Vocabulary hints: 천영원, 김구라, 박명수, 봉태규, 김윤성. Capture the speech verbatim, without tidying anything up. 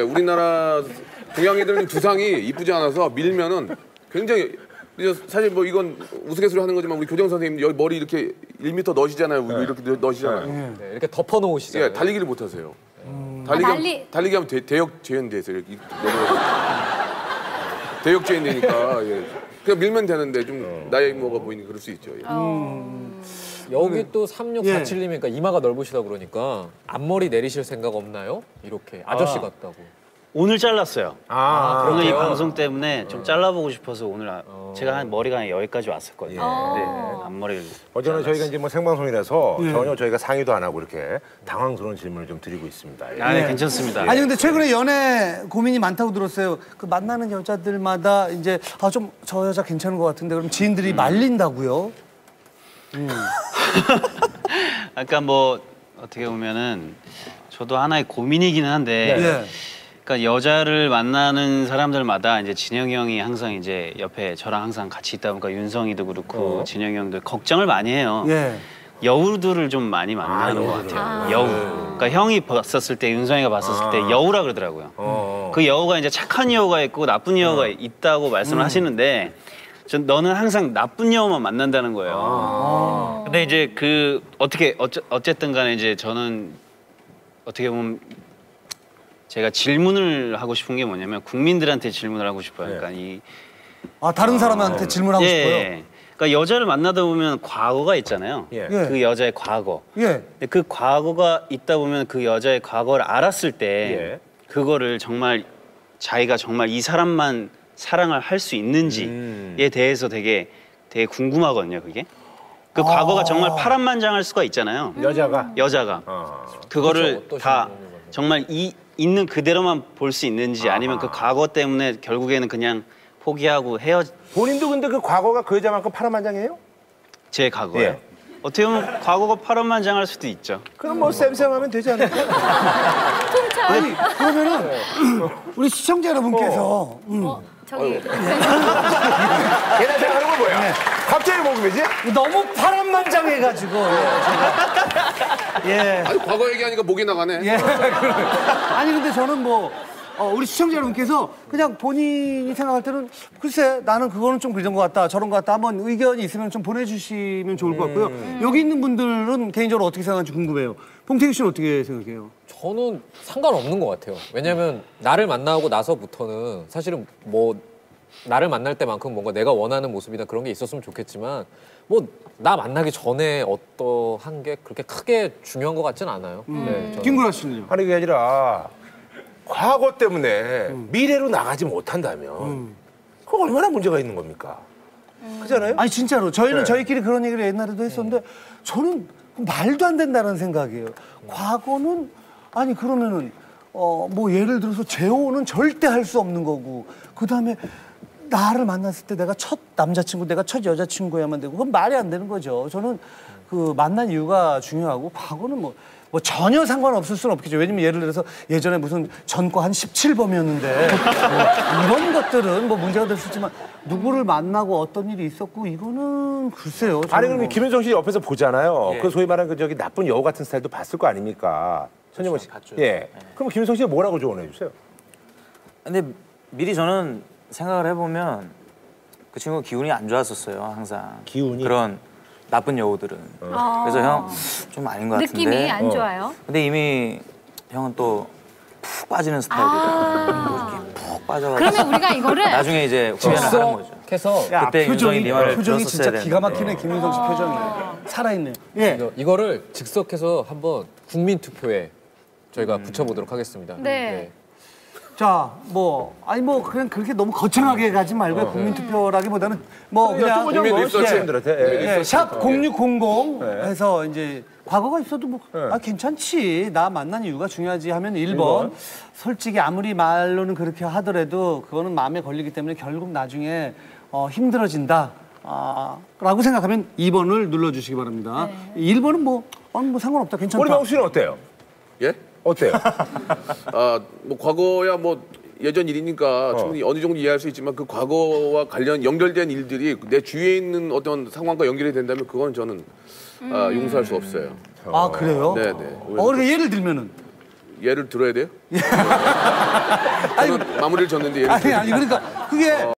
네, 우리나라 동양애들은 두상이 이쁘지 않아서 밀면은 굉장히 사실 뭐 이건 우스갯소리 하는 거지만 우리 교정 선생님 여기 머리 이렇게 일 미터 넣으시잖아요. 네. 이렇게 넣으시잖아요. 네, 이렇게 덮어 놓으시잖아요. 네, 달리기를 못 하세요. 음... 달리기, 아, 달리... 달리기 하면 대, 대역 재현돼서 이렇게 대역 재현되니까 예. 그냥 밀면 되는데 좀 어... 나이 뭐가 보이니 그럴 수 있죠. 예. 음... 여기 또 삼육사칠님이니까 예. 이마가 넓으시다 그러니까 앞머리 내리실 생각 없나요? 이렇게 아저씨 아. 같다고. 오늘 잘랐어요. 아, 오늘 이 방송 때문에 좀 잘라보고 싶어서 오늘 아, 어. 제가 한 머리가 여기까지 왔었거든요. 예. 네, 앞머리를 어제는 저희가 이제 뭐 생방송이라서 예. 전혀 저희가 상의도 안 하고 이렇게 당황스러운 질문을 좀 드리고 있습니다. 아, 네, 예. 괜찮습니다. 아니 근데 최근에 연애 고민이 많다고 들었어요. 그 만나는 여자들마다 이제 아, 좀 저 여자 괜찮은 것 같은데 그럼 지인들이 음. 말린다고요? 음. 아까 뭐 어떻게 보면은 저도 하나의 고민이기는 한데. 네. 예. 그러니까 여자를 만나는 사람들마다 이제 진영이 형이 항상 이제 옆에 저랑 항상 같이 있다 보니까 윤성이도 그렇고 어. 진영이 형도 걱정을 많이 해요. 예. 여우들을 좀 많이 만나는 아, 것 같아요. 아. 여우. 그러니까 형이 봤었을 때, 윤성이가 봤었을 아. 때 여우라 그러더라고요. 어. 그 여우가 이제 착한 여우가 있고 나쁜 여우가 어. 있다고 말씀을 음. 하시는데 전 너는 항상 나쁜 여우만 만난다는 거예요. 아. 근데 이제 그 어떻게 어쩌, 어쨌든 간에 이제 저는 어떻게 보면 제가 질문을 하고 싶은 게 뭐냐면 국민들한테 질문을 하고 싶어요. 그러니까 이 아 다른 사람한테 어... 질문하고 예, 싶어요. 예. 그러니까 여자를 만나다 보면 과거가 있잖아요. 예. 그 여자의 과거. 예. 근데 그 과거가 있다 보면 그 여자의 과거를 알았을 때 예. 그거를 정말 자기가 정말 이 사람만 사랑을 할 수 있는지에 음. 대해서 되게 되게 궁금하거든요. 그게. 그 아 과거가 정말 파란만장할 수가 있잖아요. 여자가 여자가 아 그거를 그렇죠, 다 정말 이 있는 그대로만 볼 수 있는지 아하. 아니면 그 과거 때문에 결국에는 그냥 포기하고 헤어지... 본인도 근데 그 과거가 그 여자만큼 파란만장해요? 제 과거요? 예. 어떻게 보면 과거가 파란만장할 수도 있죠. 그럼 뭐 쌤쌤하면 되지 않을까요? 아니, 그러면은 우리 시청자 여러분께서... 어, 음. 어 저기... 걔네 생각하는 건 뭐야? 네. 갑자기 먹으면지? 너무 파란만장해가지고... 예. 아니, 과거 얘기하니까 목이 나가네. 예. 아니, 근데 저는 뭐, 어, 우리 시청자 여러분께서 그냥 본인이 생각할 때는 글쎄, 나는 그거는 좀 그런 것 같다, 저런 것 같다 한번 의견이 있으면 좀 보내주시면 좋을 것 같고요. 음. 여기 있는 분들은 개인적으로 어떻게 생각하는지 궁금해요. 봉태규 씨는 어떻게 생각해요? 저는 상관없는 것 같아요. 왜냐면 나를 만나고 나서부터는 사실은 뭐, 나를 만날 때만큼 뭔가 내가 원하는 모습이나 그런 게 있었으면 좋겠지만 뭐 나 만나기 전에 어떠한 게 그렇게 크게 중요한 것 같진 않아요. 음. 네, 김구라 씨는요? 아니 그게 아니라 과거 때문에 음. 미래로 나가지 못한다면 음. 그거 얼마나 문제가 있는 겁니까? 음. 그렇잖아요? 아니 진짜로 저희는 네. 저희끼리 그런 얘기를 옛날에도 했었는데 저는 말도 안 된다는 생각이에요. 음. 과거는 아니 그러면은 어, 뭐 예를 들어서 재혼은 절대 할 수 없는 거고 그다음에 나를 만났을 때 내가 첫 남자친구, 내가 첫 여자친구야만 되고 그건 말이 안 되는 거죠. 저는 그 만난 이유가 중요하고 과거는 뭐, 뭐 전혀 상관없을 수는 없겠죠. 왜냐면 예를 들어서 예전에 무슨 전과 한 십칠 범이었는데 뭐 이런 것들은 뭐 문제가 될 수 있지만 누구를 만나고 어떤 일이 있었고 이거는 글쎄요. 아니 그럼 뭐... 김윤성 씨 옆에서 보잖아요. 예. 그 소위 말하는 그 저기 나쁜 여우 같은 스타일도 봤을 거 아닙니까? 천영원 씨. 봤죠. 예. 네. 그럼 김윤성 씨가 뭐라고 조언해 주세요? 근데 미리 저는 생각을 해보면 그 친구 기운이 안 좋았었어요 항상. 기운이? 그런 나쁜 여우들은. 어. 그래서 형 좀 아닌 것 같은데. 느낌이 안 좋아요? 어. 근데 이미 형은 또 푹 빠지는 스타일이거든요. 아 이렇게 푹 빠져가지고. 그러면 우리가 이거를 나중에 이제 후회를 하는 거죠. 그래서 그때 표정이, 네 표정이 진짜 기가 막히네. 김윤성 씨 어. 표정이 살아있네. 예. 이거를 즉석해서 한번 국민투표에 저희가 음. 붙여보도록 하겠습니다. 네. 네. 자, 뭐 아니 뭐 그냥 그렇게 너무 거창하게 가지 말고 어, 국민 네. 투표라기보다는 뭐 그냥 국민 리서치들한테 샵 공육공공 해서 이제 과거가 있어도 뭐 네. 아 괜찮지 나 만난 이유가 중요하지 하면 일 번, 일 번 솔직히 아무리 말로는 그렇게 하더라도 그거는 마음에 걸리기 때문에 결국 나중에 어, 힘들어진다 아, 라고 생각하면 이 번을 눌러주시기 바랍니다. 네. 일 번은 뭐, 어, 뭐 상관없다 괜찮다. 우리 명수 씨는 어때요? 예? 어때요? 아, 뭐 과거야 뭐 예전 일이니까 어. 충분히 어느 정도 이해할 수 있지만 그 과거와 관련 연결된 일들이 내 주위에 있는 어떤 상황과 연결이 된다면 그건 저는 음. 아, 용서할 수 없어요. 아 그래요? 네네. 어, 그러니까 예를 들면은 얘를 들어야 돼요? 아니 마무리를 졌는데 얘를. 아니 아니 그러니까 그게. 어.